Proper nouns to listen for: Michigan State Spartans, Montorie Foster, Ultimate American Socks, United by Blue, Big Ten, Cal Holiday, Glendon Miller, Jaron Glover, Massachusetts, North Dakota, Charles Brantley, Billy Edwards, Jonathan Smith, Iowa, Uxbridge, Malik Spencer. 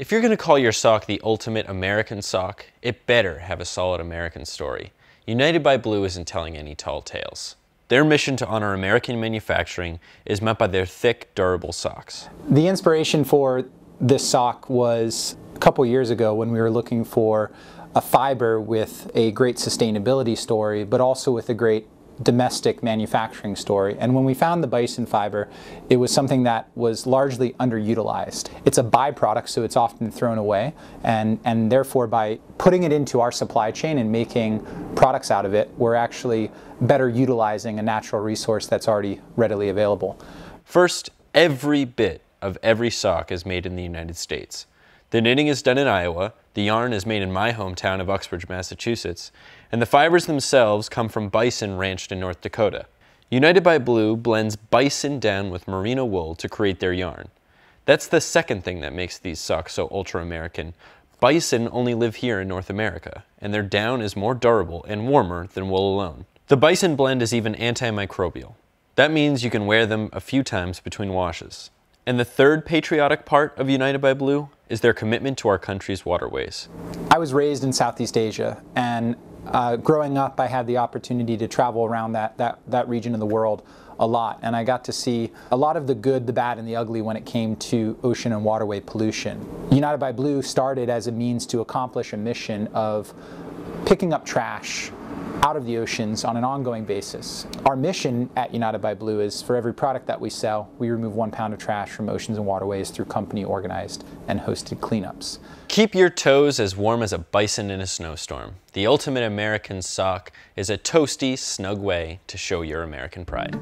If you're going to call your sock the ultimate American sock, it better have a solid American story. United by Blue isn't telling any tall tales. Their mission to honor American manufacturing is met by their thick, durable socks. The inspiration for this sock was a couple years ago when we were looking for a fiber with a great sustainability story, but also with a great domestic manufacturing story. And when we found the bison fiber, it was something that was largely underutilized. It's a byproduct, so it's often thrown away, and therefore by putting it into our supply chain and making products out of it, we're actually better utilizing a natural resource that's already readily available. First, every bit of every sock is made in the United States. The knitting is done in Iowa, the yarn is made in my hometown of Uxbridge, Massachusetts, and the fibers themselves come from bison ranched in North Dakota. United by Blue blends bison down with merino wool to create their yarn. That's the second thing that makes these socks so ultra-American. Bison only live here in North America, and their down is more durable and warmer than wool alone. The bison blend is even antimicrobial. That means you can wear them a few times between washes. And the third patriotic part of United by Blue is their commitment to our country's waterways. I was raised in Southeast Asia, and growing up I had the opportunity to travel around that region of the world a lot, and I got to see a lot of the good, the bad, and the ugly when it came to ocean and waterway pollution. United by Blue started as a means to accomplish a mission of picking up trash out of the oceans on an ongoing basis. Our mission at United by Blue is for every product that we sell, we remove 1 pound of trash from oceans and waterways through company organized and hosted cleanups. Keep your toes as warm as a bison in a snowstorm. The ultimate American sock is a toasty, snug way to show your American pride.